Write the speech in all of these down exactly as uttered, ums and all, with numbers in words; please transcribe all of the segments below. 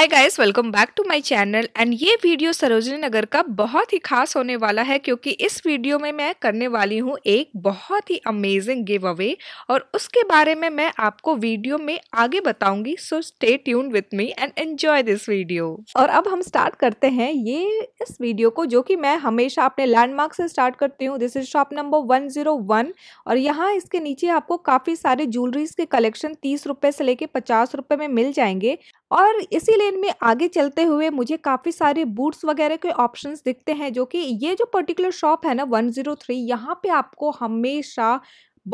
Hi guys, welcome back to my channel. And ये video Sarojini Nagar का बहुत ही खास होने वाला है क्योंकि इस वीडियो में मैं करने वाली हूँ एक बहुत ही अमेजिंग गिव अवे और उसके बारे में मैं आपको वीडियो में आगे बताऊंगी। So stay tuned with me and enjoy this video. और अब हम स्टार्ट करते हैं ये इस वीडियो को, जो कि मैं हमेशा अपने लैंडमार्क से स्टार्ट करती हूँ। This is shop number one zero one. और यहाँ इसके नीचे आपको काफ़ी सारे ज्वेलरीज के कलेक्शन तीस रुपये से लेके पचास रुपये में मिल जाएंगे। और इसी लेन में आगे चलते हुए मुझे काफ़ी सारे बूट्स वगैरह के ऑप्शंस दिखते हैं, जो कि ये जो पर्टिकुलर शॉप है ना वन जीरो थ्री, यहाँ पे आपको हमेशा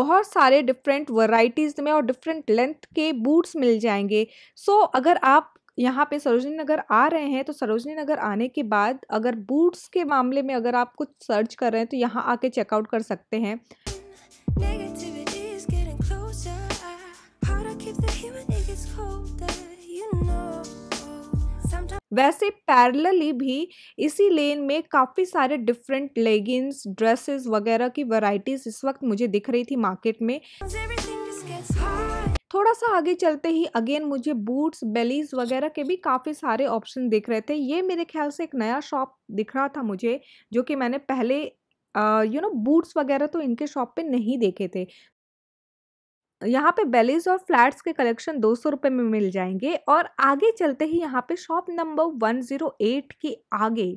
बहुत सारे डिफरेंट वैरायटीज़ में और डिफरेंट लेंथ के बूट्स मिल जाएंगे। सो अगर आप यहाँ पे सरोजिनी नगर आ रहे हैं तो सरोजिनी नगर आने के बाद अगर बूट्स के मामले में अगर आप कुछ सर्च कर रहे हैं तो यहाँ आके चेकआउट कर सकते हैं। वैसे पैरेलली भी इसी लेन में काफ़ी सारे डिफरेंट लेगिंग्स, ड्रेसेस वगैरह की वैरायटीज इस वक्त मुझे दिख रही थी मार्केट में। थोड़ा सा आगे चलते ही अगेन मुझे बूट्स, बेलीज वगैरह के भी काफ़ी सारे ऑप्शन दिख रहे थे। ये मेरे ख्याल से एक नया शॉप दिख रहा था मुझे, जो कि मैंने पहले यू नो बूट्स वगैरह तो इनके शॉप पे नहीं देखे थे। यहाँ पे बेलीज और फ्लैट्स के कलेक्शन दो सौ रुपये में मिल जाएंगे। और आगे चलते ही यहाँ पे shop number one zero eight के आगे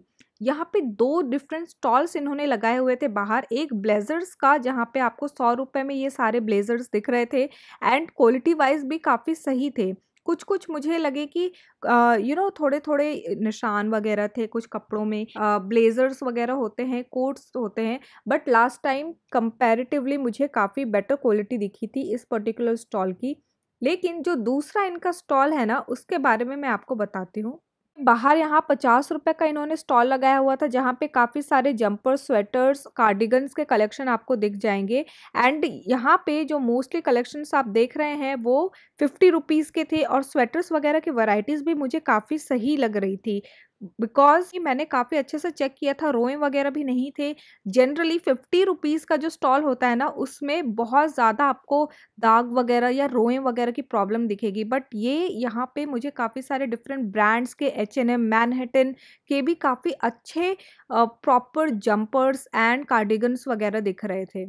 यहाँ पे दो डिफरेंट स्टॉल्स इन्होंने लगाए हुए थे बाहर। एक ब्लेजर्स का, जहाँ पे आपको सौ रुपये में ये सारे ब्लेजर्स दिख रहे थे एंड क्वालिटी वाइज भी काफ़ी सही थे। कुछ कुछ मुझे लगे कि यू नो थोड़े थोड़े निशान वगैरह थे कुछ कपड़ों में। ब्लेजर्स वगैरह होते हैं, कोट्स होते हैं, बट लास्ट टाइम कंपैरेटिवली मुझे काफ़ी बेटर क्वालिटी दिखी थी इस पर्टिकुलर स्टॉल की। लेकिन जो दूसरा इनका स्टॉल है ना उसके बारे में मैं आपको बताती हूँ। बाहर यहाँ पचास रुपये का इन्होंने स्टॉल लगाया हुआ था, जहाँ पे काफ़ी सारे जंपर, स्वेटर्स, कार्डिगन्स के कलेक्शन आपको दिख जाएंगे। एंड यहाँ पे जो मोस्टली कलेक्शंस आप देख रहे हैं वो फिफ्टी रुपीज़ के थे। और स्वेटर्स वगैरह की वैरायटीज़ भी मुझे काफ़ी सही लग रही थी बिकॉज मैंने काफ़ी अच्छे से चेक किया था, रोएं वगैरह भी नहीं थे। जनरली फिफ्टी रुपीज़ का जो स्टॉल होता है ना उसमें बहुत ज़्यादा आपको दाग वगैरह या रोएं वगैरह की प्रॉब्लम दिखेगी, बट ये यहाँ पे मुझे काफ़ी सारे डिफरेंट ब्रांड्स के एच एंड एम, मैनहट्टन के भी काफ़ी अच्छे प्रॉपर जंपर्स एंड कार्डिगन्स वगैरह दिख रहे थे।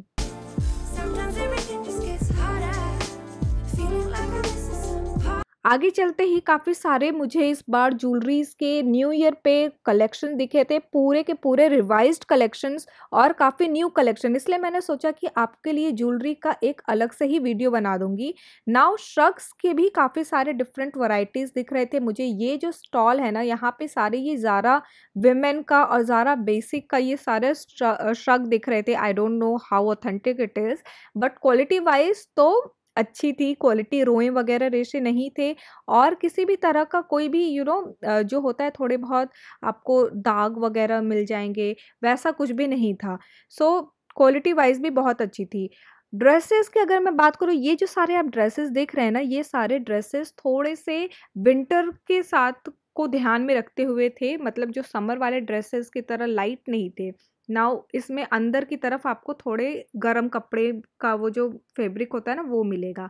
आगे चलते ही काफ़ी सारे मुझे इस बार ज्वेलरीज के न्यू ईयर पे कलेक्शन दिखे थे, पूरे के पूरे रिवाइज्ड कलेक्शंस और काफ़ी न्यू कलेक्शन, इसलिए मैंने सोचा कि आपके लिए ज्वेलरी का एक अलग से ही वीडियो बना दूंगी। नाउ श्रग्स के भी काफ़ी सारे डिफरेंट वैरायटीज़ दिख रहे थे मुझे। ये जो स्टॉल है ना यहाँ पे सारे ये ज़ारा विमेन का और ज़ारा बेसिक का ये सारे श्रग दिख रहे थे। I don't know how authentic it is, but quality wise तो अच्छी थी क्वालिटी, रोएं वगैरह रेशे नहीं थे और किसी भी तरह का कोई भी यू you नो know, जो होता है थोड़े बहुत आपको दाग वगैरह मिल जाएंगे वैसा कुछ भी नहीं था। सो क्वालिटी वाइज भी बहुत अच्छी थी। ड्रेसेस की अगर मैं बात करूँ, ये जो सारे आप ड्रेसेस देख रहे हैं ना ये सारे ड्रेसेस थोड़े से विंटर के साथ को ध्यान में रखते हुए थे, मतलब जो समर वाले ड्रेसेस की तरह लाइट नहीं थे। नाउ इसमें अंदर की तरफ आपको थोड़े गर्म कपड़े का वो जो फैब्रिक होता है ना वो मिलेगा।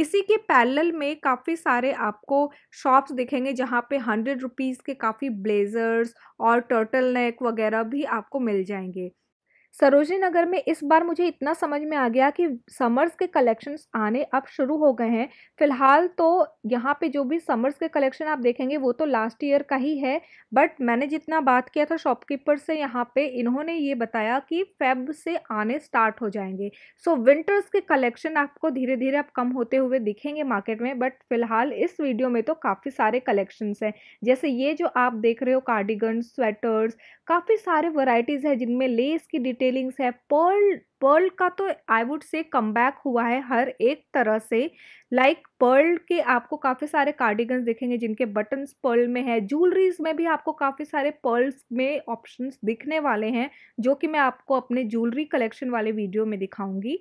इसी के पैरेलल में काफ़ी सारे आपको शॉप्स दिखेंगे जहाँ पे हंड्रेड रुपीज़ के काफ़ी ब्लेजर्स और टर्टल नेक वगैरह भी आपको मिल जाएंगे। सरोजिनी नगर में इस बार मुझे इतना समझ में आ गया कि समर्स के कलेक्शंस आने अब शुरू हो गए हैं। फ़िलहाल तो यहाँ पे जो भी समर्स के कलेक्शन आप देखेंगे वो तो लास्ट ईयर का ही है, बट मैंने जितना बात किया था शॉपकीपर से यहाँ पे इन्होंने ये बताया कि फेब से आने स्टार्ट हो जाएंगे। सो विंटर्स के कलेक्शन आपको धीरे धीरे अब कम होते हुए दिखेंगे मार्केट में, बट फ़िलहाल इस वीडियो में तो काफ़ी सारे कलेक्शंस हैं। जैसे ये जो आप देख रहे हो कार्डिगन, स्वेटर्स, काफ़ी सारे वराइटीज़ हैं जिनमें लेस की डिटेल डिटेलिंग्स है। पर्ल पर्ल का तो आई वुड से कम बैक हुआ है हर एक तरह से। लाइक like पर्ल के आपको काफ़ी सारे कार्डिगन्स दिखेंगे जिनके बटन्स पर्ल में है। ज्वेलरीज में भी आपको काफ़ी सारे पर्ल्स में ऑप्शंस दिखने वाले हैं जो कि मैं आपको अपने ज्वेलरी कलेक्शन वाले वीडियो में दिखाऊंगी।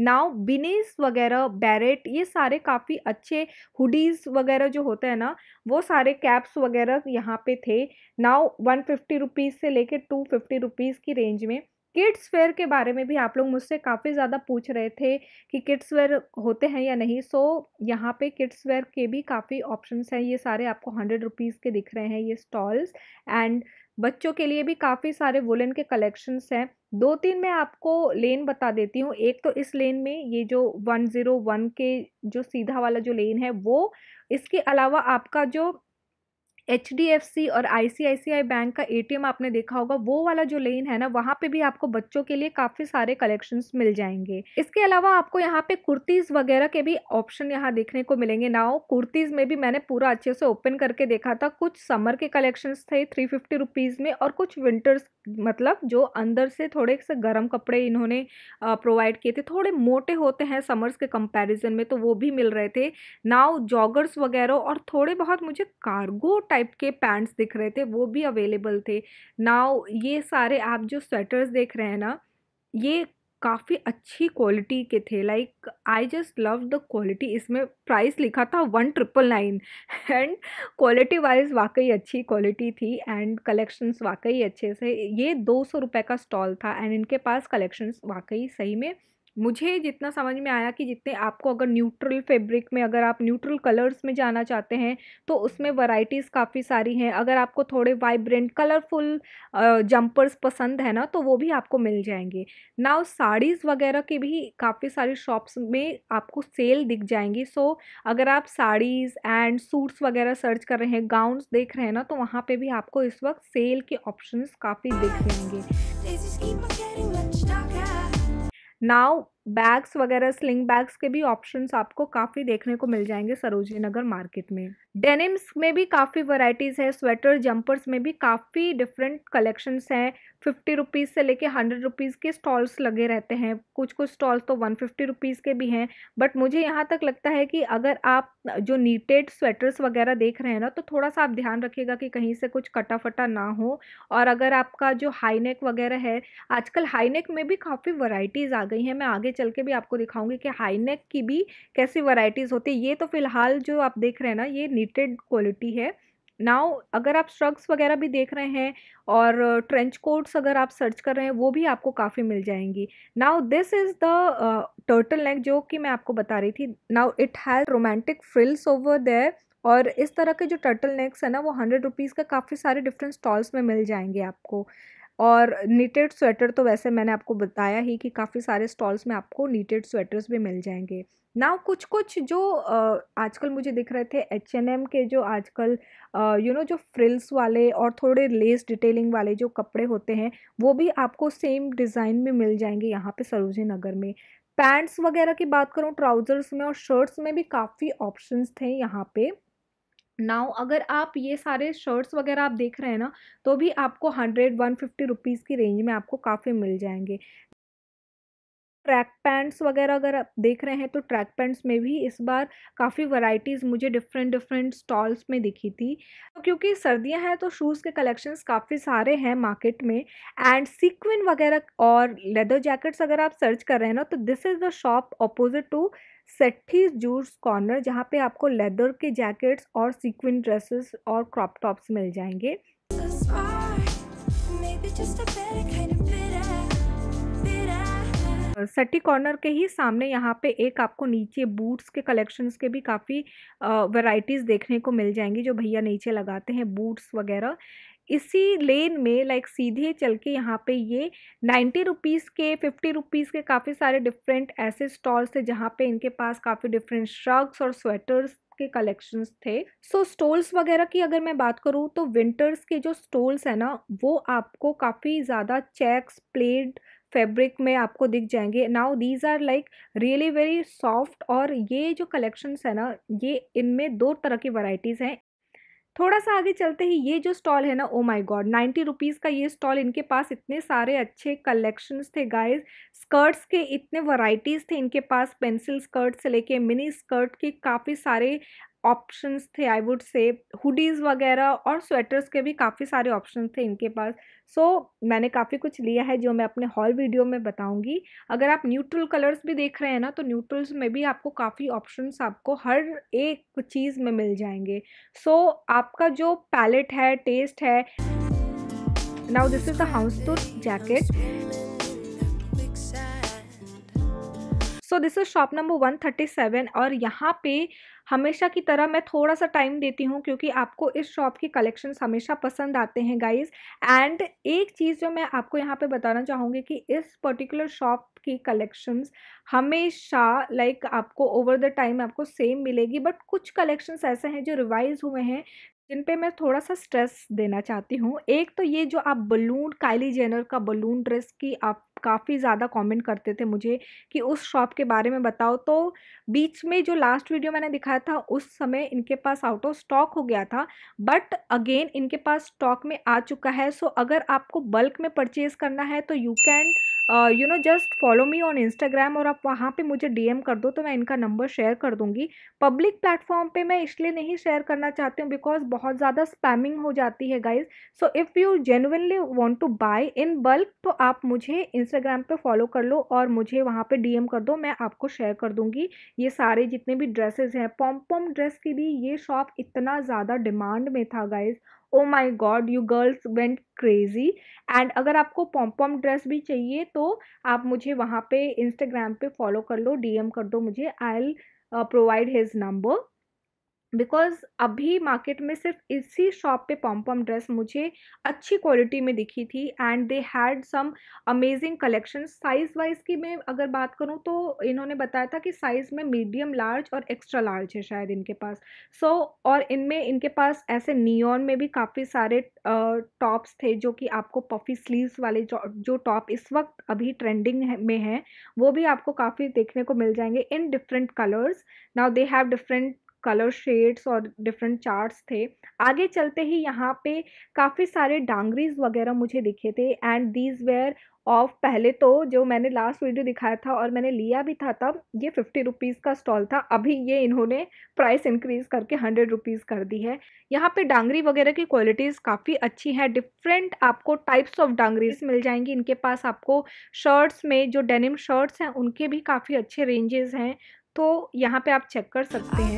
नाउ बिनीस वगैरह, बैरेट, ये सारे काफ़ी अच्छे हुडीज़ वगैरह जो होते हैं ना, वो सारे कैप्स वगैरह यहाँ पे थे। नाउ वन फिफ्टी रुपीज़ से लेके टू फिफ्टी रुपीज़ की रेंज में। किड्स वेयर के बारे में भी आप लोग मुझसे काफ़ी ज़्यादा पूछ रहे थे कि किड्स वेयर होते हैं या नहीं। सो यहाँ पे किड्स वेयर के भी काफ़ी ऑप्शंस हैं। ये सारे आपको हंड्रेड रुपीज़ के दिख रहे हैं ये स्टॉल्स। एंड बच्चों के लिए भी काफ़ी सारे वुलन के कलेक्शंस हैं। दो तीन मैं आपको लेन बता देती हूँ। एक तो इस लेन में ये जो वन ज़ीरो वन के जो सीधा वाला जो लेन है वो, इसके अलावा आपका जो एच डी एफ सी और आई सी आई सी आई बैंक का ए टी एम आपने देखा होगा, वो वाला जो लेन है ना, वहाँ पे भी आपको बच्चों के लिए काफ़ी सारे कलेक्शंस मिल जाएंगे। इसके अलावा आपको यहाँ पे कुर्तीज़ वगैरह के भी ऑप्शन यहाँ देखने को मिलेंगे। नाउ कुर्तीज़ में भी मैंने पूरा अच्छे से ओपन करके देखा था। कुछ समर के कलेक्शंस थे थ्री फिफ्टी रुपीज़ में और कुछ विंटर्स, मतलब जो अंदर से थोड़े से गर्म कपड़े इन्होंने प्रोवाइड किए थे, थोड़े मोटे होते हैं समर्स के कंपैरिजन में, तो वो भी मिल रहे थे। नाउ जॉगर्स वगैरह और थोड़े बहुत मुझे कार्गो टाइप के पैंट्स दिख रहे थे, वो भी अवेलेबल थे। नाउ ये सारे आप जो स्वेटर्स देख रहे हैं ना, ये काफ़ी अच्छी क्वालिटी के थे। Like I just love the quality. इसमें प्राइस लिखा था one triple nine, and quality wise वाकई अच्छी क्वालिटी थी एंड कलेक्शंस वाकई अच्छे से। ये दो सौ रुपये का स्टॉल था एंड इनके पास कलेक्शंस वाकई सही में, मुझे जितना समझ में आया कि जितने आपको अगर न्यूट्रल फैब्रिक में, अगर आप न्यूट्रल कलर्स में जाना चाहते हैं तो उसमें वैरायटीज़ काफ़ी सारी हैं। अगर आपको थोड़े वाइब्रेंट कलरफुल जंपर्स पसंद है ना, तो वो भी आपको मिल जाएंगे। नाउ साड़ीज़ वगैरह के भी काफ़ी सारी शॉप्स में आपको सेल दिख जाएंगी। सो अगर आप साड़ीज़ एंड सूट्स वगैरह सर्च कर रहे हैं, गाउन्स देख रहे हैं ना, तो वहाँ पर भी आपको इस वक्त सेल के ऑप्शंस काफ़ी दिख जाएंगे। नाउ बैग्स वगैरह, स्लिंग बैग्स के भी ऑप्शंस आपको काफ़ी देखने को मिल जाएंगे सरोजिनी नगर मार्केट में। डेनिम्स में भी काफ़ी वैरायटीज़ है। स्वेटर, जंपर्स में भी काफ़ी डिफरेंट कलेक्शंस हैं। फिफ्टी रुपीज़ से लेके हंड्रेड रुपीज़ के स्टॉल्स लगे रहते हैं। कुछ कुछ स्टॉल्स तो वन फिफ्टी रुपीज़ के भी हैं। बट मुझे यहाँ तक लगता है कि अगर आप जो नीटेड स्वेटर्स वगैरह देख रहे हैं ना, तो थोड़ा सा आप ध्यान रखिएगा कि कहीं से कुछ कटा फटा ना हो। और अगर आपका जो हाई नेक वगैरह है, आजकल हाई नेक में भी काफ़ी वैरायटीज़ आ गई हैं। मैं आगे चल के भी आपको दिखाऊंगी कि हाई नेक की भी कैसी वैरायटीज़ होती है। ये तो फ़िलहाल जो आप देख रहे हैं ना, ये नीटेड क्वालिटी है। नाउ अगर आप श्रग्स वगैरह भी देख रहे हैं और ट्रेंच कोट्स अगर आप सर्च कर रहे हैं, वो भी आपको काफ़ी मिल जाएंगी। Now this is the turtle neck जो कि मैं आपको बता रही थी। Now it has romantic frills over there. और इस तरह के जो टर्टल नेक्स है ना, वो हंड्रेड रुपीज़ का काफ़ी सारे डिफरेंट स्टॉल्स में मिल जाएंगे आपको। और नीटेड स्वेटर तो वैसे मैंने आपको बताया ही कि काफ़ी सारे स्टॉल्स में आपको नीटेड स्वेटर्स भी मिल जाएंगे। नाउ कुछ कुछ जो आजकल मुझे दिख रहे थे एच एंड एम के, जो आजकल यू नो जो फ्रिल्स वाले और थोड़े लेस डिटेलिंग वाले जो कपड़े होते हैं, वो भी आपको सेम डिज़ाइन में मिल जाएंगे यहाँ पे सरोजिनी नगर में। पैंट्स वगैरह की बात करूँ, ट्राउज़र्स में और शर्ट्स में भी काफ़ी ऑप्शंस थे यहाँ पे। नाउ अगर आप ये सारे शर्ट्स वगैरह आप देख रहे हैं ना, तो भी आपको हंड्रेड वन फिफ्टी रुपीज़ की रेंज में आपको काफ़ी मिल जाएंगे। ट्रैक पैंट्स वगैरह अगर आप देख रहे हैं, तो ट्रैक पैंट्स में भी इस बार काफ़ी वैरायटीज़ मुझे डिफरेंट डिफरेंट स्टॉल्स में दिखी थी। तो क्योंकि सर्दियां हैं तो शूज़ के कलेक्शंस काफ़ी सारे हैं मार्केट में। एंड सीक्विन वगैरह और लेदर जैकेट्स अगर आप सर्च कर रहे हैं ना, तो this is the shop opposite to Sethi juice corner, जहाँ पे आपको लेदर के जैकेट्स और सीक्विन ड्रेसेस और क्रॉप टॉप्स मिल जाएंगे। सेठी कॉर्नर के ही सामने यहाँ पे एक आपको नीचे बूट्स के कलेक्शंस के भी काफ़ी वैरायटीज़ देखने को मिल जाएंगी, जो भैया नीचे लगाते हैं बूट्स वगैरह। इसी लेन में लाइक सीधे चल के यहाँ पे ये नाइन्टी रुपीज़ के, फिफ्टी रुपीज़ के काफ़ी सारे डिफरेंट ऐसे स्टॉल्स थे जहाँ पे इनके पास काफ़ी डिफरेंट श्रग्स और स्वेटर्स के कलेक्शंस थे। सो स्टॉल्स वगैरह की अगर मैं बात करूँ, तो विंटर्स के जो स्टॉल्स हैं ना, वो आपको काफ़ी ज़्यादा चेक्स, प्लेड फैब्रिक में आपको दिख जाएंगे। Now these are like really very soft. और ये जो कलेक्शंस है ना, ये इनमें दो तरह की वैरायटीज़ हैं। थोड़ा सा आगे चलते ही ये जो स्टॉल है ना, oh my god, ninety rupees का ये स्टॉल। इनके पास इतने सारे अच्छे कलेक्शंस थे गाइस, स्कर्ट्स के इतने वैरायटीज़ थे इनके पास, पेंसिल स्कर्ट से लेके मिनी स्कर्ट के काफ़ी सारे ऑप्शंस थे। आई वुड से हुडीज़ वगैरह और स्वेटर्स के भी काफ़ी सारे ऑप्शंस थे इनके पास। सो so, मैंने काफ़ी कुछ लिया है जो मैं अपने हॉल वीडियो में बताऊंगी। अगर आप न्यूट्रल कलर्स भी देख रहे हैं ना, तो न्यूट्रल्स में भी आपको काफ़ी ऑप्शंस आपको हर एक चीज़ में मिल जाएंगे। सो so, आपका जो पैलेट है, टेस्ट है। Now this is the house to jacket. So this is shop number one thirty seven. और यहाँ पे हमेशा की तरह मैं थोड़ा सा टाइम देती हूँ क्योंकि आपको इस शॉप के कलेक्शंस हमेशा पसंद आते हैं गाइज। एंड एक चीज़ जो मैं आपको यहाँ पे बताना चाहूँगी कि इस पर्टिकुलर शॉप की कलेक्शंस हमेशा लाइक like, आपको ओवर द टाइम आपको सेम मिलेगी, बट कुछ कलेक्शंस ऐसे हैं जो रिवाइज हुए हैं जिन पे मैं थोड़ा सा स्ट्रेस देना चाहती हूँ। एक तो ये जो आप बलून, काइली जेनर का बलून ड्रेस की आप काफ़ी ज़्यादा कमेंट करते थे मुझे कि उस शॉप के बारे में बताओ, तो बीच में जो लास्ट वीडियो मैंने दिखाया था उस समय इनके पास आउट ऑफ स्टॉक हो गया था, बट अगेन इनके पास स्टॉक में आ चुका है। सो अगर आपको बल्क में परचेज़ करना है तो you can you know just follow me on Instagram, और आप वहाँ पे मुझे डीएम कर दो तो मैं इनका नंबर शेयर कर दूँगी। पब्लिक प्लेटफॉर्म पे मैं इसलिए नहीं शेयर करना चाहती हूँ बिकॉज बहुत ज़्यादा स्पैमिंग हो जाती है guys. So if you genuinely want to buy in bulk तो आप मुझे इंस्टाग्राम पे फॉलो कर लो और मुझे वहाँ पे डीएम कर दो, मैं आपको शेयर कर दूँगी ये सारे जितने भी ड्रेसेस हैं। पॉम्पॉम ड्रेस की भी ये शॉप इतना ज़्यादा डिमांड में था guys, oh my god, you girls went crazy. And अगर आपको पॉम्पॉम ड्रेस भी चाहिए तो आप मुझे वहाँ पे इंस्टाग्राम पे फॉलो कर लो, डीएम कर दो मुझे, I will provide his number because अभी मार्केट में सिर्फ इसी शॉप पे पॉम्पॉम ड्रेस मुझे अच्छी क्वालिटी में दिखी थी। And they had some amazing collection. Size wise की मैं अगर बात करूं तो इन्होंने बताया था कि साइज़ में मीडियम लार्ज और एक्स्ट्रा लार्ज है शायद इनके पास। सो so, और इनमें इनके पास ऐसे नियॉन में भी काफ़ी सारे टॉप्स थे जो कि आपको पफी स्लीव्स वाले जो, जो टॉप इस वक्त अभी ट्रेंडिंग में है वो भी आपको काफ़ी देखने को मिल जाएंगे in different colours. Now they have different colour shades और डिफरेंट चार्ट्स थे। आगे चलते ही यहाँ पे काफ़ी सारे डांगरीज वगैरह मुझे दिखे थे। एंड दीज वेयर ऑफ, पहले तो जो मैंने लास्ट वीडियो दिखाया था और मैंने लिया भी था तब, ये फिफ्टी रुपीज़ का स्टॉल था। अभी ये इन्होंने प्राइस इंक्रीज़ करके हंड्रेड रुपीज़ कर दी है। यहाँ पे डांगरी वगैरह की क्वालिटीज़ काफ़ी अच्छी है। डिफरेंट आपको टाइप्स ऑफ डांगरीज मिल जाएंगी इनके पास। आपको शर्ट्स में जो डेनिम शर्ट्स हैं उनके भी काफ़ी अच्छे रेंजेज़ हैं, तो यहाँ पे आप चेक कर सकते हैं।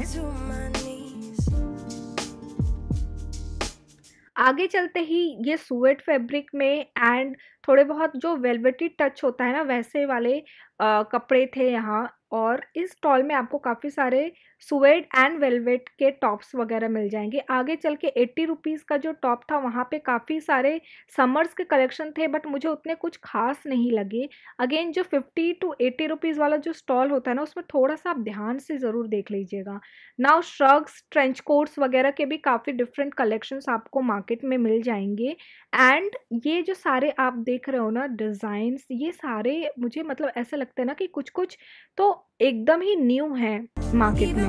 आगे चलते ही ये सुवेट फैब्रिक में एंड थोड़े बहुत जो वेलवेटी टच होता है ना, वैसे वाले आ, कपड़े थे यहाँ। और इस स्टॉल में आपको काफ़ी सारे सुवेड एंड वेलवेट के टॉप्स वगैरह मिल जाएंगे। आगे चल के एट्टी रुपीज़ का जो टॉप था वहाँ पे काफ़ी सारे समर्स के कलेक्शन थे, बट मुझे उतने कुछ खास नहीं लगे। अगेन जो फिफ्टी टू एट्टी रुपीज़ वाला जो स्टॉल होता है ना, उसमें थोड़ा सा आप ध्यान से ज़रूर देख लीजिएगा। नाउ श्रग्स, ट्रेंच कोट्स वगैरह के भी काफ़ी डिफरेंट कलेक्शंस आपको मार्केट में मिल जाएंगे। एंड ये जो सारे आप देख रहे हो ना डिज़ाइंस, ये सारे मुझे मतलब ऐसा लगता है ना कि कुछ कुछ तो एकदम ही न्यू है मार्केट में।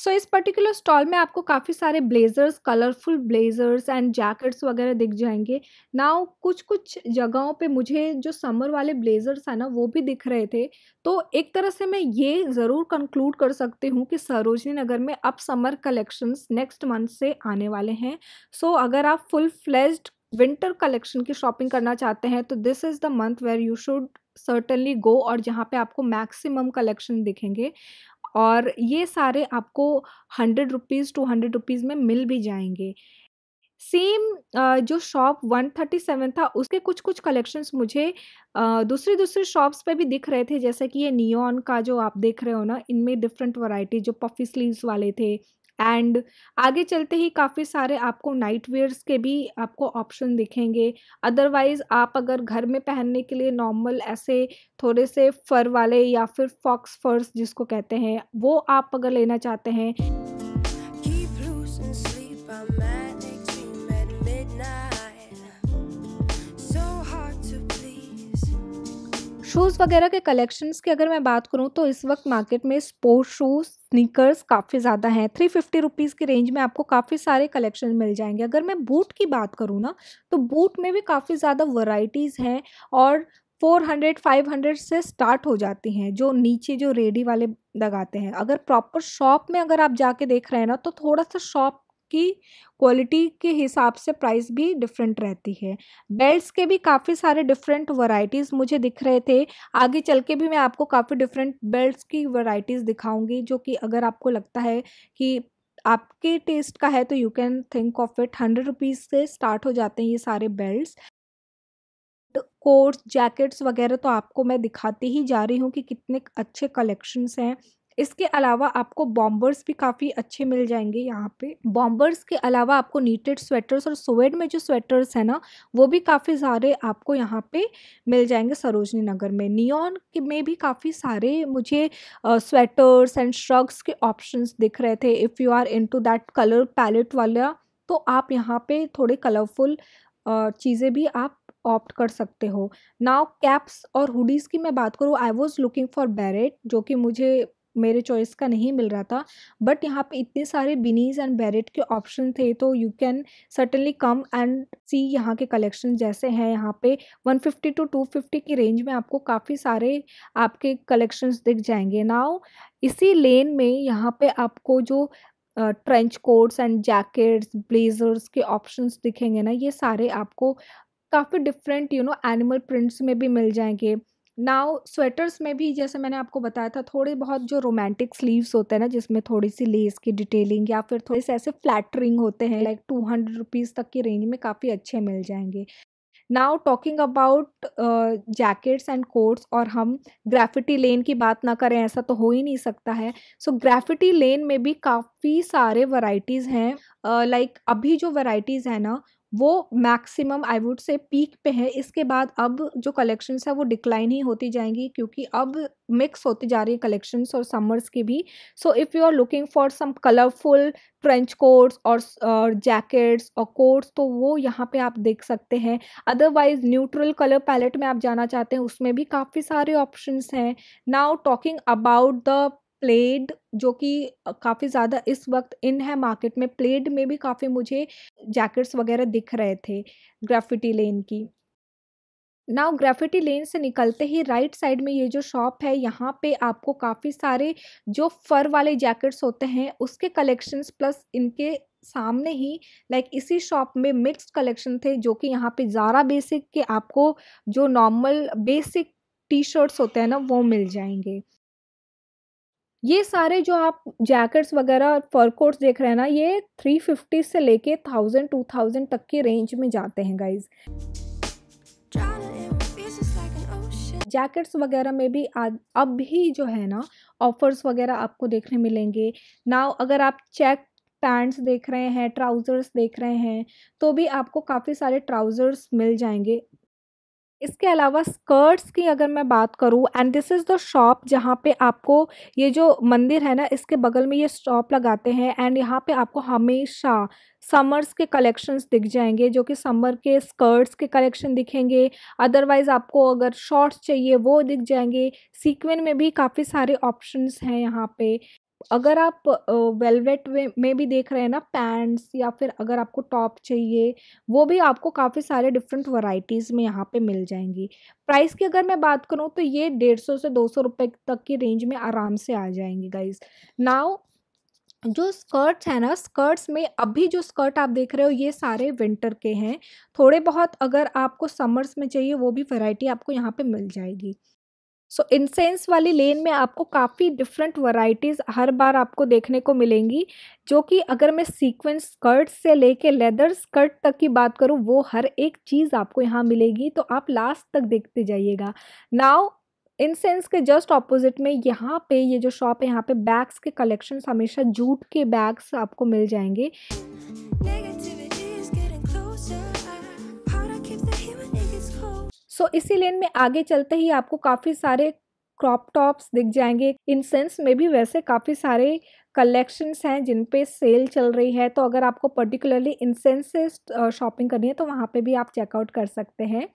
सो so, इस पर्टिकुलर स्टॉल में आपको काफ़ी सारे blazers, colourful blazers and jackets वगैरह दिख जाएंगे। नाउ कुछ कुछ जगहों पे मुझे जो समर वाले ब्लेजर्स है ना वो भी दिख रहे थे। तो एक तरह से मैं ये ज़रूर कंक्लूड कर सकती हूँ कि सरोजनी नगर में अब समर कलेक्शंस नेक्स्ट मंथ से आने वाले हैं। सो so, अगर आप फुल फ्लेज्ड विंटर कलेक्शन की शॉपिंग करना चाहते हैं तो this is the month where you should certainly go, और जहाँ पे आपको मैक्सिमम कलेक्शन दिखेंगे और ये सारे आपको hundred rupees to hundred rupees में मिल भी जाएंगे। सेम जो शॉप वन थर्टी सेवन था उसके कुछ कुछ कलेक्शंस मुझे दूसरी दूसरी शॉप्स पे भी दिख रहे थे, जैसे कि ये नियॉन का जो आप देख रहे हो ना, इनमें डिफरेंट वैरायटी जो पफी स्लीव्स वाले थे। एंड आगे चलते ही काफ़ी सारे आपको नाइट वेयर्स के भी आपको ऑप्शन दिखेंगे। अदरवाइज़ आप अगर घर में पहनने के लिए नॉर्मल ऐसे थोड़े से फर वाले या फिर फॉक्स फर्स जिसको कहते हैं वो आप अगर लेना चाहते हैं। शूज़ वगैरह के कलेक्शंस की अगर मैं बात करूं तो इस वक्त मार्केट में स्पोर्ट्स शूज़, स्नीकर्स काफ़ी ज़्यादा हैं। थ्री फिफ्टी रुपीज़ की रेंज में आपको काफ़ी सारे कलेक्शन मिल जाएंगे। अगर मैं बूट की बात करूं ना तो बूट में भी काफ़ी ज़्यादा वैरायटीज़ हैं और चार सौ, पाँच सौ से स्टार्ट हो जाती हैं, जो नीचे जो रेडी वाले लगाते हैं। अगर प्रॉपर शॉप में अगर आप जाके देख रहे हैं ना तो थोड़ा सा शॉप की क्वालिटी के हिसाब से प्राइस भी डिफरेंट रहती है। बेल्ट्स के भी काफ़ी सारे डिफरेंट वैरायटीज़ मुझे दिख रहे थे। आगे चल के भी मैं आपको काफ़ी डिफरेंट बेल्ट्स की वैरायटीज़ दिखाऊंगी, जो कि अगर आपको लगता है कि आपके टेस्ट का है तो you can think of it. Hundred rupees से स्टार्ट हो जाते हैं ये सारे बेल्ट्स। कोट, जैकेट्स वगैरह तो आपको मैं दिखाती ही जा रही हूँ कि कितने अच्छे कलेक्शंस हैं। इसके अलावा आपको बॉम्बर्स भी काफ़ी अच्छे मिल जाएंगे यहाँ पे। बॉम्बर्स के अलावा आपको नीटेड स्वेटर्स और स्वेड में जो स्वेटर्स हैं ना वो भी काफ़ी सारे आपको यहाँ पे मिल जाएंगे सरोजनी नगर में। नियॉन के में भी काफ़ी सारे मुझे स्वेटर्स एंड श्रग्स के ऑप्शंस दिख रहे थे। If you are into that colour palette वाला तो आप यहाँ पे थोड़े कलरफुल चीज़ें भी आप ऑप्ट कर सकते हो। नाउ कैप्स और हुडीज़ की मैं बात करूँ, I was looking for beret, जो कि मुझे मेरे चॉइस का नहीं मिल रहा था, बट यहाँ पे इतने सारे बिनीज एंड बैरेट के ऑप्शन थे तो you can certainly come and see यहाँ के कलेक्शन जैसे हैं। यहाँ पे one fifty to two fifty की रेंज में आपको काफ़ी सारे आपके कलेक्शंस दिख जाएंगे। नाउ इसी लेन में यहाँ पे आपको जो trench coats and jackets, blazers के ऑप्शंस दिखेंगे ना, ये सारे आपको काफ़ी different you know animal prints में भी मिल जाएंगे। नाउ स्वेटर्स में भी जैसे मैंने आपको बताया था, थोड़े बहुत जो रोमांटिक स्लीव्स होते हैं ना जिसमें थोड़ी सी लेस की डिटेलिंग या फिर थोड़े से ऐसे फ्लैटरिंग होते हैं, लाइक टू हंड्रेड रुपीज़ तक की रेंज में काफ़ी अच्छे मिल जाएंगे। Now talking about jackets and coats, और हम ग्रैफिटी लेन की बात ना करें ऐसा तो हो ही नहीं सकता है। सो ग्रैफिटी लेन में भी काफ़ी सारे वैरायटीज़ हैं। लाइक uh, like, अभी जो वैरायटीज़ हैं ना वो maximum I would say peak पे है। इसके बाद अब जो कलेक्शंस है वो डिक्लाइन ही होती जाएंगी, क्योंकि अब मिक्स होती जा रही है कलेक्शंस और समर्स की भी। So if you are looking for some colourful trench coats और जैकेट्स और कोट्स तो वो यहाँ पे आप देख सकते हैं। अदरवाइज न्यूट्रल कलर पैलेट में आप जाना चाहते हैं उसमें भी काफ़ी सारे ऑप्शंस हैं। Now talking about the plaid, जो कि काफ़ी ज़्यादा इस वक्त इन है मार्केट में, प्लेड में भी काफ़ी मुझे जैकेट्स वगैरह दिख रहे थे ग्रैफिटी लेन की। नाउ ग्रैफिटी लेन से निकलते ही राइट साइड में ये जो शॉप है, यहाँ पे आपको काफ़ी सारे जो फर वाले जैकेट्स होते हैं उसके कलेक्शंस, प्लस इनके सामने ही लाइक इसी शॉप में मिक्स्ड कलेक्शन थे, जो कि यहाँ पे ज़ारा बेसिक के आपको जो नॉर्मल बेसिक टी शर्ट्स होते हैं ना वो मिल जाएंगे। ये सारे जो आप जैकेट्स वगैरह फर कोट्स देख रहे हैं ना, ये थ्री फिफ्टी से लेके थाउजेंड टू थाउजेंड तक की रेंज में जाते हैं गाइज। जैकेट्स वगैरह में भी आज अब भी जो है ना ऑफर्स वगैरह आपको देखने मिलेंगे। नाउ अगर आप चेक पैंट्स देख रहे हैं, ट्राउज़र्स देख रहे हैं तो भी आपको काफ़ी सारे ट्राउज़र्स मिल जाएंगे। इसके अलावा स्कर्ट्स की अगर मैं बात करूं, and this is the shop जहाँ पे आपको ये जो मंदिर है ना इसके बगल में ये शॉप लगाते हैं, एंड यहाँ पे आपको हमेशा समर्स के कलेक्शंस दिख जाएंगे, जो कि समर के स्कर्ट्स के कलेक्शन दिखेंगे। अदरवाइज़ आपको अगर शॉर्ट्स चाहिए वो दिख जाएंगे। सीक्वेंस में भी काफ़ी सारे ऑप्शंस हैं यहाँ पे। अगर आप वेलवेट में भी देख रहे हैं ना पैंट्स, या फिर अगर आपको टॉप चाहिए वो भी आपको काफ़ी सारे डिफरेंट वैरायटीज़ में यहाँ पे मिल जाएंगी। प्राइस की अगर मैं बात करूँ तो ये डेढ़ सौ से दो सौ रुपये तक की रेंज में आराम से आ जाएंगी गाइज। नाउ जो स्कर्ट्स है ना, स्कर्ट्स में अभी जो स्कर्ट आप देख रहे हो ये सारे विंटर के हैं। थोड़े बहुत अगर आपको समर्स में चाहिए वो भी वैरायटी आपको यहाँ पर मिल जाएगी। सो so, इंसेंस वाली लेन में आपको काफ़ी डिफरेंट वैरायटीज़ हर बार आपको देखने को मिलेंगी, जो कि अगर मैं सीक्वेंस स्कर्ट से लेके लेदर स्कर्ट तक की बात करूं वो हर एक चीज़ आपको यहाँ मिलेगी, तो आप लास्ट तक देखते जाइएगा। नाउ इंसेंस के जस्ट ऑपोजिट में यहाँ पे ये जो शॉप है, यहाँ पे बैग्स के कलेक्शन हमेशा जूट के बैग्स आपको मिल जाएंगे। सो so, इसी लेन में आगे चलते ही आपको काफ़ी सारे क्रॉप टॉप्स दिख जाएंगे। इंसेंस में भी वैसे काफ़ी सारे कलेक्शंस हैं जिन पे सेल चल रही है, तो अगर आपको पर्टिकुलरली इंसेंस से शॉपिंग करनी है तो वहाँ पे भी आप चेकआउट कर सकते हैं।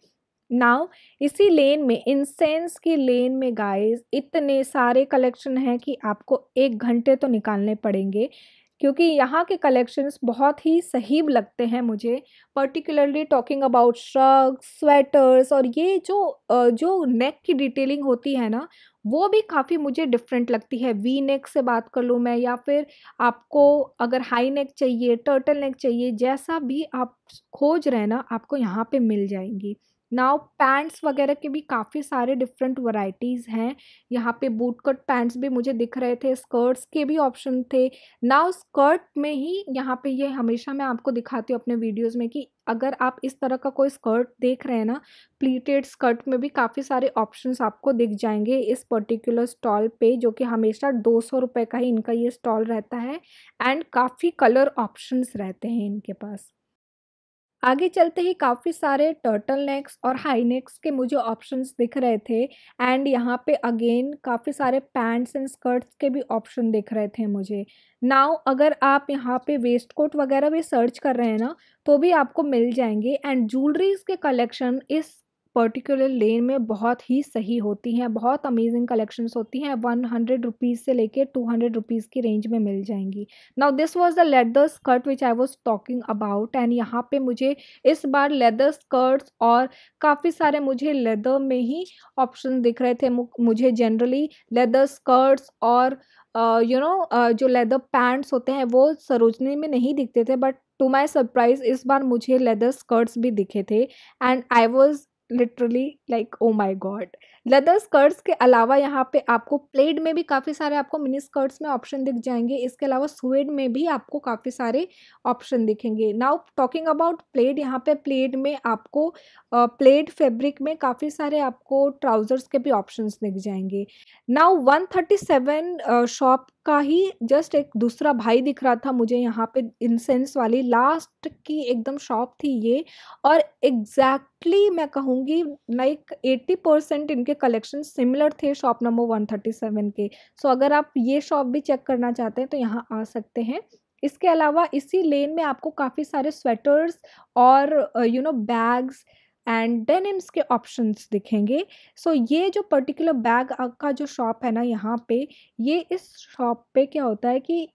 नाउ इसी लेन में, इंसेंस की लेन में गाइस इतने सारे कलेक्शन हैं कि आपको एक घंटे तो निकालने पड़ेंगे, क्योंकि यहाँ के कलेक्शंस बहुत ही सही लगते हैं मुझे, particularly talking about shrugs, sweaters, और ये जो जो नेक की डिटेलिंग होती है ना वो भी काफ़ी मुझे डिफरेंट लगती है। वी नेक से बात कर लूँ मैं, या फिर आपको अगर हाई नेक चाहिए, टर्टल नेक चाहिए, जैसा भी आप खोज रहे ना आपको यहाँ पे मिल जाएंगी। नाउ पैंट्स वगैरह के भी काफ़ी सारे डिफरेंट वैरायटीज़ हैं यहाँ पे, बूट कट पैंट्स भी मुझे दिख रहे थे, स्कर्ट्स के भी ऑप्शन थे। नाउ स्कर्ट में ही यहाँ पे ये यह हमेशा मैं आपको दिखाती हूँ अपने वीडियोस में कि अगर आप इस तरह का कोई स्कर्ट देख रहे हैं ना, प्लीटेड स्कर्ट में भी काफ़ी सारे ऑप्शंस आपको दिख जाएंगे इस पर्टिकुलर स्टॉल पे, जो कि हमेशा दो सौ रुपये का ही इनका ये स्टॉल रहता है, एंड काफ़ी कलर ऑप्शंस रहते हैं इनके पास। आगे चलते ही काफ़ी सारे टर्टल नेक्स और हाई नेक्स के मुझे ऑप्शंस दिख रहे थे, एंड यहाँ पे अगेन काफ़ी सारे पैंट्स एंड स्कर्ट्स के भी ऑप्शन दिख रहे थे मुझे। नाउ अगर आप यहाँ पे वेस्ट कोट वगैरह भी सर्च कर रहे हैं ना तो भी आपको मिल जाएंगे, एंड ज्वेलरीज के कलेक्शन इस पर्टिकुलर लेन में बहुत ही सही होती हैं, बहुत अमेजिंग कलेक्शंस होती हैं, वन हंड्रेड रुपीज़ से लेके टू हंड्रेड रुपीज़ की रेंज में मिल जाएंगी। Now this was the leather skirt which I was talking about, and यहाँ पे मुझे इस बार लेदर स्कर्ट्स और काफ़ी सारे मुझे लेदर में ही ऑप्शन दिख रहे थे। मुझे जनरली लेदर स्कर्ट्स और यू नो जो लेदर पैंट्स होते हैं वो सरोजनी में नहीं दिखते थे, बट टू माई सरप्राइज़ इस बार मुझे लेदर स्कर्ट्स भी दिखे थे, and I was literally like oh my god. Leather skirts के अलावा यहाँ पे आपको प्लेड में भी काफ़ी सारे आपको मिनी स्कर्ट्स में ऑप्शन दिख जाएंगे, इसके अलावा स्वेड में भी आपको काफ़ी सारे ऑप्शन दिखेंगे। नाउ टॉकिंग अबाउट प्लेड, यहाँ पे प्लेड में आपको प्लेड फैब्रिक में काफ़ी सारे आपको ट्राउजर्स के भी ऑप्शंस दिख जाएंगे। Now one thirty seven shop का ही जस्ट एक दूसरा भाई दिख रहा था मुझे यहाँ पे, इंसेंस वाली लास्ट की एकदम शॉप थी ये, और एग्जैक्टली exactly मैं कहूँगी लाइक एट्टी परसेंट इनके कलेक्शन सिमिलर थे shop number one thirty seven के। सो so, अगर आप ये शॉप भी चेक करना चाहते हैं तो यहाँ आ सकते हैं। इसके अलावा इसी लेन में आपको काफ़ी सारे स्वेटर्स और you know bags and denims के ऑप्शंस दिखेंगे। सो so, ये जो पर्टिकुलर बैग का जो शॉप है ना यहाँ पे, ये इस शॉप पे क्या होता है कि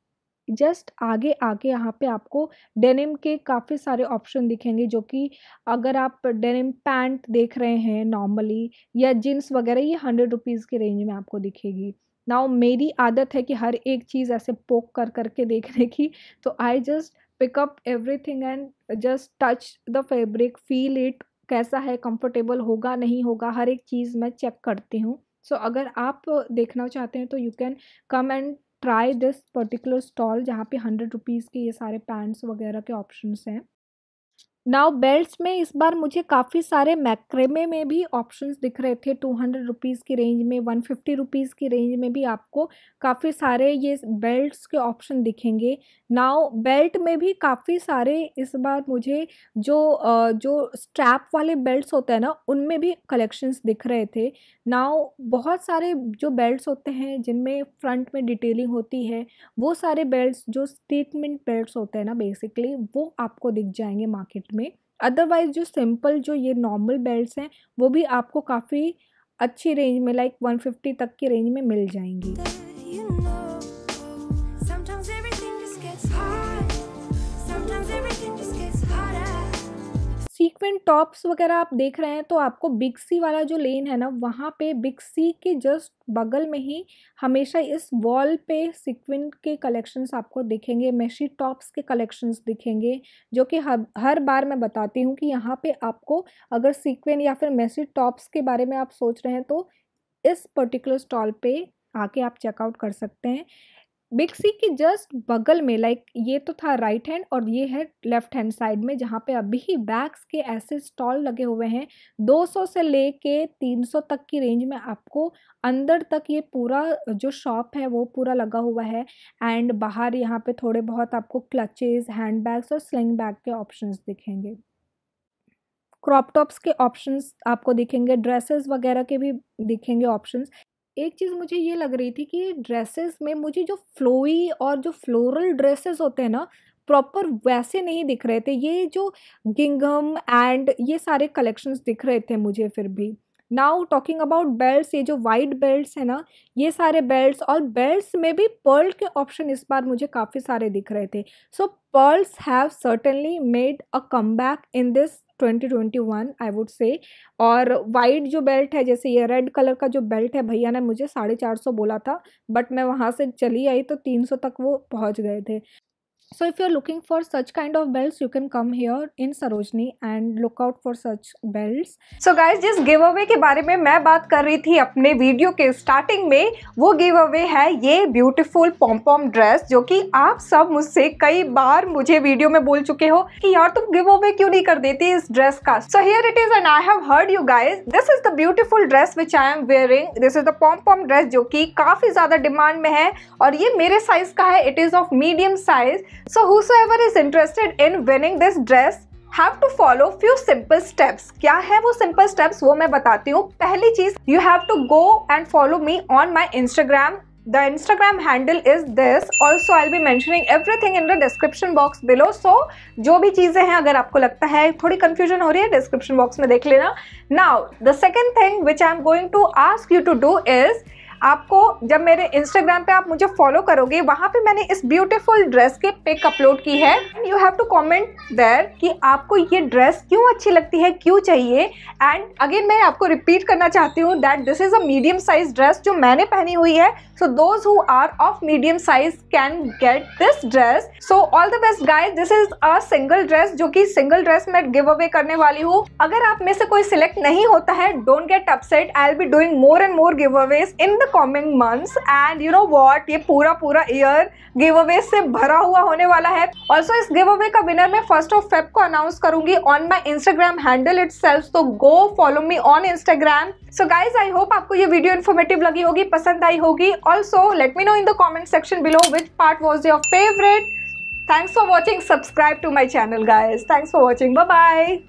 जस्ट आगे आके यहाँ पे आपको डेनिम के काफ़ी सारे ऑप्शन दिखेंगे, जो कि अगर आप डेनिम पैंट देख रहे हैं नॉर्मली या जीन्स वगैरह ये हंड्रेड रुपीज़ की रेंज में आपको दिखेगी। नाउ मेरी आदत है कि हर एक चीज़ ऐसे पोक कर करके देखने की, तो I just pick up everything and just touch the fabric, feel it कैसा है, कंफर्टेबल होगा नहीं होगा, हर एक चीज़ मैं चेक करती हूँ। सो so, अगर आप देखना चाहते हैं तो you can come and try this particular stall, जहाँ पे हंड्रेड रुपीज़ के ये सारे पैंट्स वगैरह के ऑप्शंस हैं। नाउ बेल्ट्स में इस बार मुझे काफ़ी सारे मैक्रेमे में भी ऑप्शंस दिख रहे थे, टू हंड्रेड रुपीज़ की रेंज में, वन फिफ्टी रुपीज़ की रेंज में भी आपको काफ़ी सारे ये बेल्ट्स के ऑप्शन दिखेंगे। नाउ बेल्ट में भी काफ़ी सारे इस बार मुझे जो जो स्ट्रैप वाले बेल्ट्स होते हैं ना उनमें भी कलेक्शंस दिख रहे थे। नाउ बहुत सारे जो बेल्ट्स होते हैं जिनमें फ्रंट में डिटेलिंग होती है वो सारे बेल्ट्स जो स्टेटमेंट बेल्ट्स होते हैं ना बेसिकली वो आपको दिख जाएंगे मार्केट में। अदरवाइज जो सिंपल जो ये नॉर्मल बेल्ट्स हैं वो भी आपको काफ़ी अच्छी रेंज में लाइक वन फिफ्टी तक की रेंज में मिल जाएंगी। सीक्वेंट टॉप्स वगैरह आप देख रहे हैं तो आपको बिग सी वाला जो लेन है ना वहाँ पे बिग सी के जस्ट बगल में ही हमेशा इस वॉल पे सीक्वेंट के कलेक्शंस आपको दिखेंगे, मेशी टॉप्स के कलेक्शंस दिखेंगे, जो कि हर हर बार मैं बताती हूँ कि यहाँ पे आपको अगर सीक्वेंट या फिर मेशी टॉप्स के बारे में आप सोच रहे हैं तो इस पर्टिकुलर स्टॉल पर आके आप चेकआउट कर सकते हैं। बिग सी की जस्ट बगल में लाइक ये तो था राइट हैंड और ये है लेफ्ट हैंड साइड में, जहाँ पे अभी ही बैग्स के ऐसे स्टॉल लगे हुए हैं, दो सौ से ले के तीन सौ तक की रेंज में आपको अंदर तक ये पूरा जो शॉप है वो पूरा लगा हुआ है, एंड बाहर यहाँ पे थोड़े बहुत आपको क्लचेस, हैंड बैग्स और स्लिंग बैग के ऑप्शंस दिखेंगे। क्रॉप टॉप्स के ऑप्शंस आपको दिखेंगे, ड्रेसेस वगैरह के भी दिखेंगे ऑप्शंस। एक चीज़ मुझे ये लग रही थी कि ड्रेसेस में मुझे जो फ्लोई और जो फ्लोरल ड्रेसेस होते हैं ना प्रॉपर वैसे नहीं दिख रहे थे, ये जो गिंगम एंड ये सारे कलेक्शंस दिख रहे थे मुझे। फिर भी नाउ टॉकिंग अबाउट बेल्ट्स, ये जो वाइड बेल्ट्स है ना, ये सारे बेल्ट्स, और बेल्ट्स में भी पर्ल के ऑप्शन इस बार मुझे काफ़ी सारे दिख रहे थे। So pearls have certainly made a comeback in this twenty twenty one I would say. और वाइड जो बेल्ट है, जैसे ये रेड कलर का जो बेल्ट है, भैया ने मुझे साढ़े चार सौ बोला था, बट मैं वहाँ से चली आई तो तीन सौ तक वो पहुँच गए थे। So if you are looking for such kind of belts, you can come here in Sarojini and look out for such belts. So guys, जिस गिव अवे के बारे में मैं बात कर रही थी अपने वीडियो के स्टार्टिंग में, वो गिव अवे है ये ब्यूटीफुल पॉम्पॉम ड्रेस, जो कि आप सब मुझसे कई बार मुझे वीडियो में बोल चुके हो कि यार तुम गिव अवे क्यों नहीं कर देती इस ड्रेस का। So here it is and I have heard you guys, this is the beautiful dress which I am wearing. This is the pompom dress जो कि काफी ज्यादा डिमांड में है और ये मेरे साइज का है, it is of medium size. So whosoever is interested in winning this dress have to follow few simple steps. क्या है वो simple steps वो मैं बताती हूँ। पहली चीज you have to go and follow me on my Instagram. The Instagram handle is this. Also I'll be mentioning everything in the description box below. So जो भी चीज़ें हैं, अगर आपको लगता है थोड़ी confusion हो रही है, description box में देख लेना। Now the second thing which I'm going to ask you to do is, आपको जब मेरे इंस्टाग्राम पे आप मुझे फॉलो करोगे, वहाँ पे मैंने इस ब्यूटीफुल ड्रेस के पिक अपलोड की है। You have to comment there कि आपको ये ड्रेस क्यों अच्छी लगती है, क्यों चाहिए। एंड अगेन मैं आपको रिपीट करना चाहती हूँ that this is a medium size dress जो मैंने पहनी हुई है। So those who are of medium size can get this dress. So all the best guys, this is a single dress, जो कि सिंगल ड्रेस मैं गिव अवे करने वाली हूँ। अगर आप में से कोई सिलेक्ट नहीं होता है, don't get upset, I will be doing more and more give Awez in the coming months. And you know what, ये पूरा पूरा ईयर गिव अवे से भरा हुआ होने वाला है। ऑल्सो इस गिव अवे का विनर मैं फर्स्ट ऑफ फेब को अनाउंस करूंगी on my Instagram handle itself. तो go follow me on Instagram. So guys I hope आपको ये वीडियो इन्फॉर्मेटिव लगी होगी, पसंद आई होगी। Also let me know in the comment section below which part was your favourite. Thanks for watching, subscribe to my channel, guys. Thanks for watching. Bye bye.